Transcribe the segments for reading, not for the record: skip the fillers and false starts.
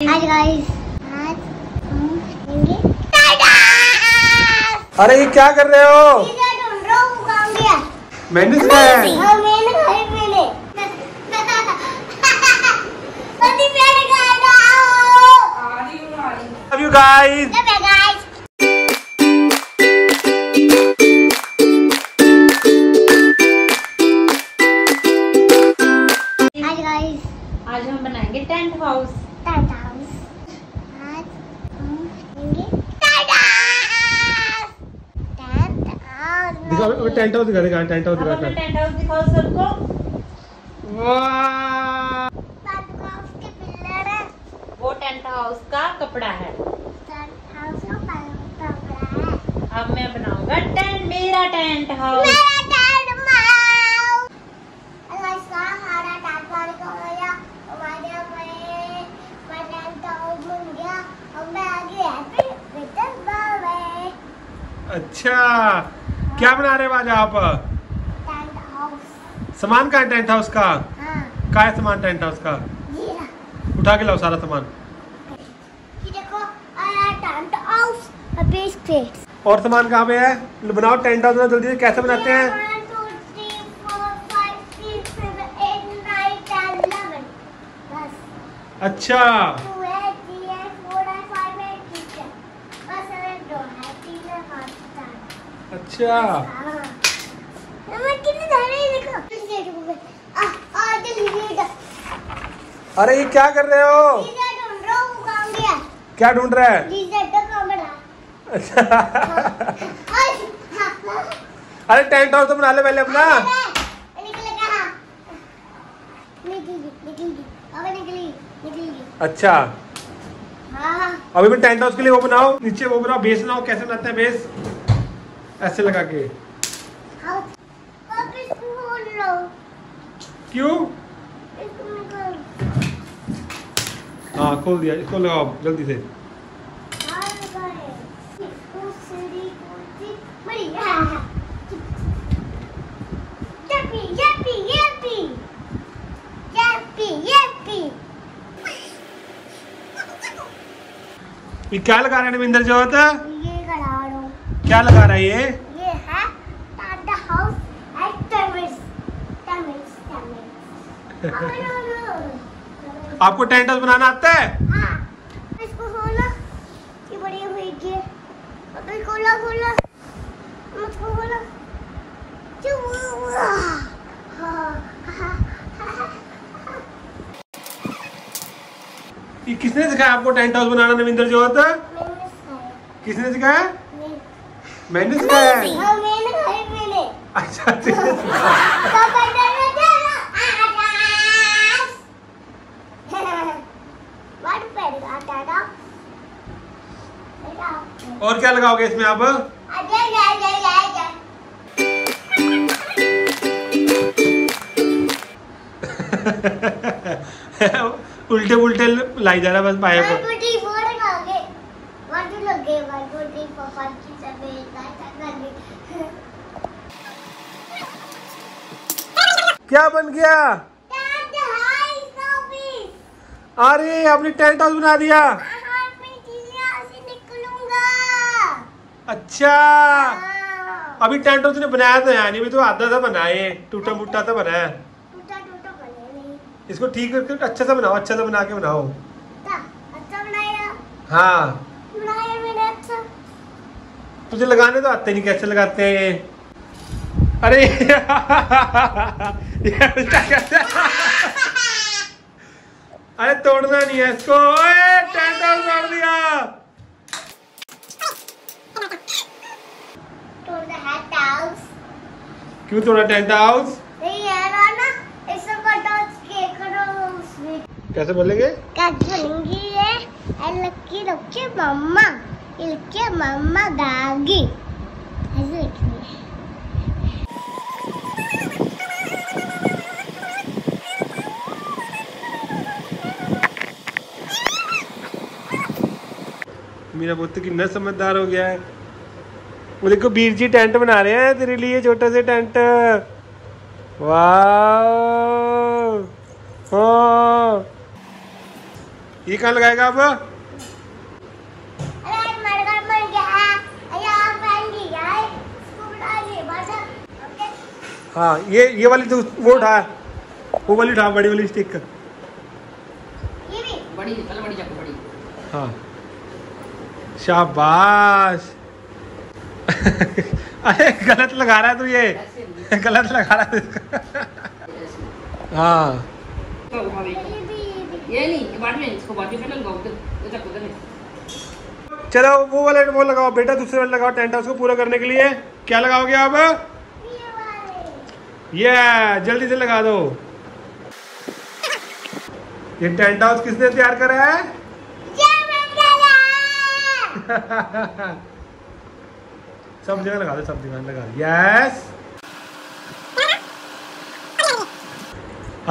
आज अरे ये क्या कर रहे हो? ढूंढ रहा हूं मैंने गाइस आज हम बनाएंगे टेंट हाउस। टेंट हाउस दिखा, टेंट हाउस दिखा, टेंट हाउस दिखाओ सबको। वाह, उसके पिलर है, वो टेंट हाउस का कपड़ा है। अब मैं बनाऊंगा टेंट, मेरा टेंट हाउस। अच्छा, क्या बना रहे बाजा आप? Tent house. सामान कहाँ है टेंट हाउस का? हाँ। कहाँ है सामान टेंट हाउस का? उठा के लाओ सारा सामान। ये देखो टेंट हाउस बेस। और सामान कहाँ पे है? बनाओ टेंट हाउस ना जल्दी से, कैसे बनाते हैं? 1 2 3 4 5 6 7 8 9 10 11 बस। अच्छा, अच्छा देखो। अरे ये क्या कर रहे हो? ढूंढ रहा हूँ। क्या ढूंढ रहा है? अच्छा अरे टेंट हाउस तो बना ले पहले अपना। अच्छा अभी मैं टेंट हाउस के लिए वो बनाओ, नीचे वो बनाओ बेस बनाओ। कैसे बनाते हैं बेस? ऐसे लगा के। क्यों? हाँ खोल दिया, इसको लगाओ जल्दी से। ये क्या लगा रहे हैं जो होता है? क्या लगा रहा है ये? ये है टेंट हाउस एंड टर्मिट्स। आपको टेंट हाउस बनाना आता है? हाँ। इसको खोलो, ये बड़ी हुई है। अब इसको खोलो, खोलो, इसको खोलो। ये किसने सिखाया आपको टेंट हाउस बनाना नविंदर जो होता? मैंने सिखाया। किसने सिखाया? मैंने सिखाया। मैंने। अच्छा और क्या लगाओगे इसमें आप? उल्टे उल्टे लाई जा रहा बस पाया। 1 2 3 4 5 6 7 8 9 10 क्या बन गया? अरे आपने टेंट हाउस बना दिया। अच्छा अभी टेंट हाउस ने बनाया था, यानी भी तो आधा सा बनाए, टूटा फूटा सा बनाया। इसको ठीक करके अच्छा सा बनाओ, अच्छा सा बना के बनाओ। अच्छा बनाया? हाँ तुझे लगाने तो आते नहीं, कैसे लगाते हैं? अरे अरे तोड़ना नहीं है इसको। ओए टेंट हाउस तोड़ दिया। क्यों तोड़ा टेंट हाउस? नहीं यार ना, इसको कटो, केक करो। कैसे बोलेंगे? लकी लकी मम्मा, इनके मम्मा गागी, ऐसे लिखनी है। मेरा पुत्र कितना समझदार हो गया है। वो देखो वीर जी टेंट बना रहे हैं तेरे लिए, छोटा से टेंट। वाह, ये कहाँ लगाएगा अब? हाँ ये वाली तो वो उठा, वो वाली उठा, बड़ी वाली स्टिक। ये भी बड़ी बड़ी। हाँ शाबाश। अरे गलत लगा रहा है तू, ये गलत लगा रहा है। हाँ ये नहीं, बाद में इसको बाजू पे लगाओ, उधर नहीं। चलो वो वाला वो लगाओ बेटा, दूसरे वाला लगाओ। टेंट हाउस को पूरा करने के लिए क्या लगाओगे आप? ये जल्दी से लगा दो। ये टेंट हाउस किसने तैयार करा है? सब जगह लगा दो, सब जगह लगा दो। यस।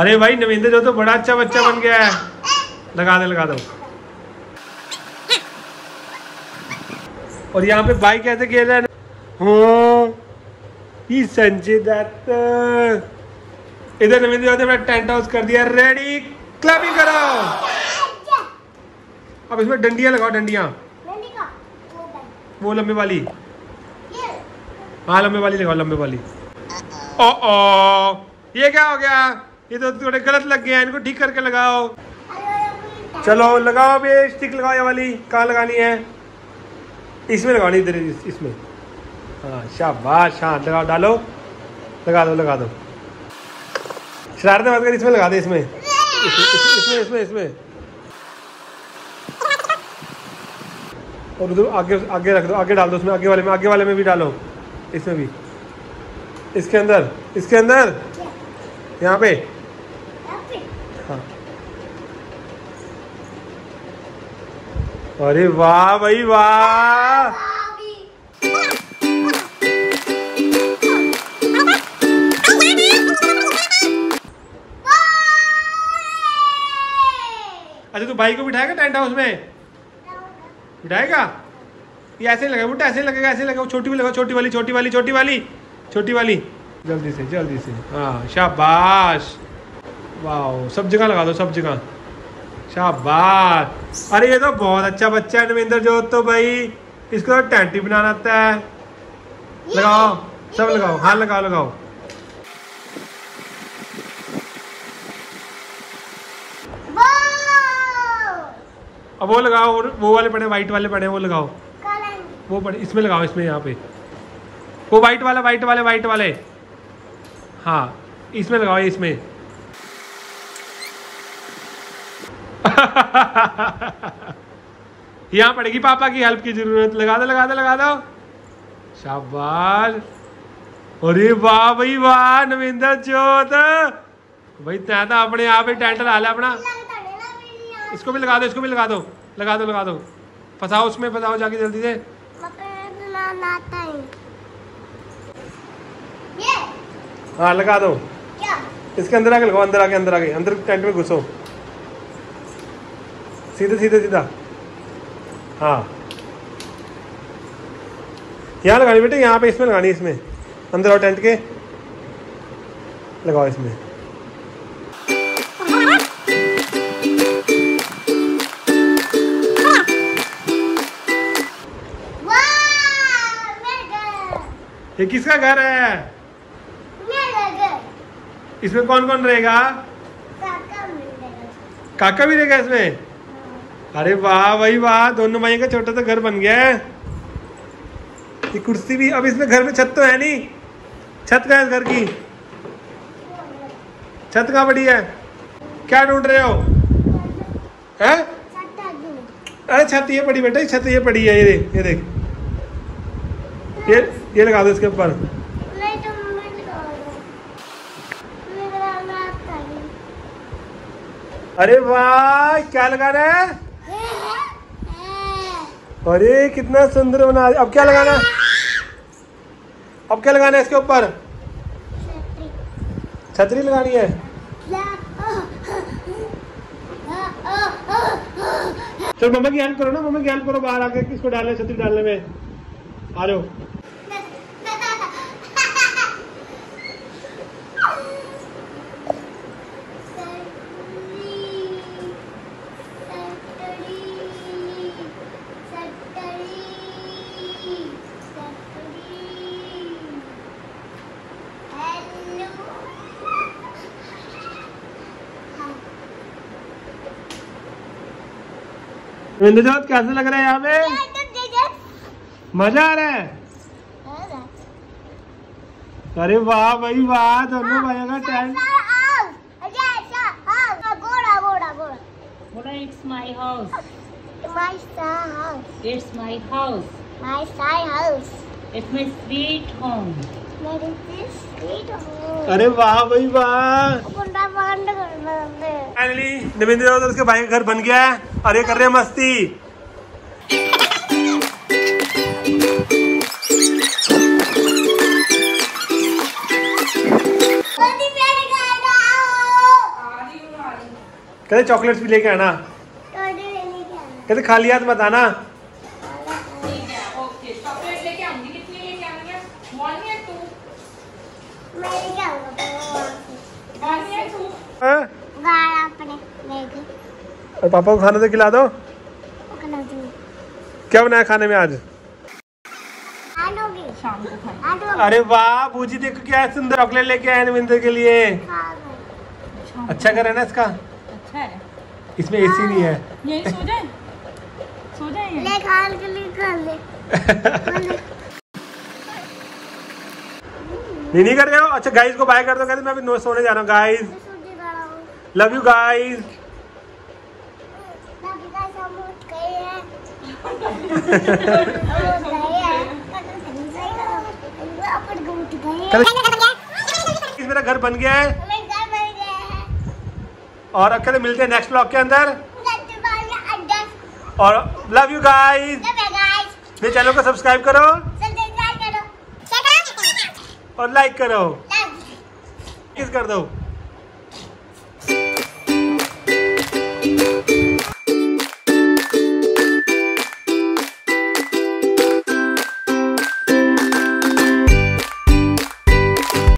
अरे भाई नविंदर जो तो बड़ा अच्छा बच्चा बन गया है। लगा दे, लगा दो। और यहाँ पे भाई कैसे खेल रहा है? संजय दत्त। इधर नविंदर जो अपना टेंट हाउस कर दिया रेडी। क्लैपिंग कराओ। अब इसमें डंडियाँ लगाओ, डंडियाँ वो लंबे वाली। हाँ लंबे वाली लगाओ, लंबे वाली। ओ ओ ये क्या हो गया? ये तो थोड़े गलत लग गए हैं, इनको ठीक करके लगाओ। चलो लगाओ, भी स्टिक लगाओ। ये वाली कहाँ लगानी है? इसमें लगानी, इधर इसमें। हाँ शाबाश। हाँ लगाओ, डालो, लगा दो, लगा दो। शरारतें मत कर, इसमें लगा दे, इसमें इसमें इसमें इसमें। और उधर आगे आगे रख दो, आगे डाल दो उसमें, आगे वाले में, आगे वाले में भी डालो, इसमें भी, इसके अंदर, इसके अंदर, यहाँ पे। हाँ अरे वाह भाई वाह। अच्छा तू भाई को बिठाएगा टेंट हाउस में? बिठाएगा? ये ऐसे ही लगेगा बेटा, ऐसे ही लगेगा, ऐसे ही लगेगा। छोटी भी लगाओ, छोटी वाली, छोटी वाली, छोटी वाली, छोटी वाली। जल्दी से, जल्दी से। हाँ शाबाश। वाह सब जगह लगा दो, सब जगह। शाबाश। अरे ये तो बहुत अच्छा बच्चा है नविंदर जो तो भाई, इसको तो टेंट ही बनाना आता है। लगाओ, सब लगाओ। हाँ लगाओ, लगाओ। अब वो लगाओ, वो वाले पड़े, व्हाइट वाले पड़े, वो लगाओ, वो पड़े, इसमें लगाओ, इसमें, यहाँ पे वो व्हाइट वाला, व्हाइट वाले, व्हाइट वाले। हाँ इसमें लगाओ, इसमें। यहाँ पड़ेगी पापा की हेल्प की जरूरत। लगा दो, लगा दो, लगा दो। शाबाश। अरे वाह भाई वाह नविंदर जोत भाई, तैं तो अपने आप ही टेंट ला लिया अपना। इसको भी लगा दो, इसको भी लगा दो, लगा दो, लगा दो। फंसाओ उसमें, फंसाओ जाके जल्दी से। हाँ लगा दो क्या? इसके अंदर आके लगाओ, अंदर आके, अंदर आके, अंदर टेंट में घुसो। सीधे सीधे सीधा। हाँ यहाँ लगानी बेटे, यहाँ पे, इसमें लगानी, इसमें। अंदर आओ टेंट के, लगाओ इसमें। ये किसका घर है? मेरा घर। इसमें कौन कौन रहेगा? काका भी रहेगा इसमें। अरे वाह भाई वाह, दोनों भाई का छोटा सा घर बन गया है। ये कुर्सी भी, अब इसमें घर में छत तो है नहीं। छत कहाँ है इस घर की? छत कहाँ पड़ी है? क्या ढूंढ रहे हो? हैं? अरे छत ये पड़ी बेटा, छत ये पड़ी है। ये देख, ये देख, ये लगा दो इसके ऊपर। अरे वाह क्या लगाना है? अरे कितना सुंदर बना। अब क्या लगाना है? अब क्या लगाना है इसके ऊपर? छतरी लगानी है। चलो मम्मा की हेल्प करो ना, मम्मा की हेल्प करो। बाहर आके किसको डालना है छतरी डालने में? आ जाओ। इंद्रजोत कैसे लग रहा है यहाँ पे? मजा आ रहा है? अरे वाह भाई वाह, दोनों भाइयों का talent. It's my house. My star house. It's my house. My star house. It's my sweet home. My sweet home. अरे वाह भाई वाह। Finally देवेंद्र और उसके भाई का घर बन गया है और ये कर रहे हैं मस्ती। कहते चॉकलेट्स भी लेके आना, कहते खाली हाथ मत आना। और पापा को खाना तो खिला दो। क्या बनाया खाने में आज? अरे वाह बूजी देखो क्या सुंदर चॉकलेट लेके आए नविंदर के लिए। अच्छा कर रहे ना इसका, इसमें एसी नहीं है। यही सो जाए ले के लिए ले। नहीं कर रहे हो। अच्छा गाइस को बाय कर दो, कहते मैं अभी नो सोने जा रहा हूँ गाइस। Love you guys. मेरा घर बन गया है और अकेले मिलते हैं नेक्स्ट ब्लॉग के अंदर। और लव यू गाइस। मेरे चैनल को सब्सक्राइब करो और लाइक करो, किस कर दो।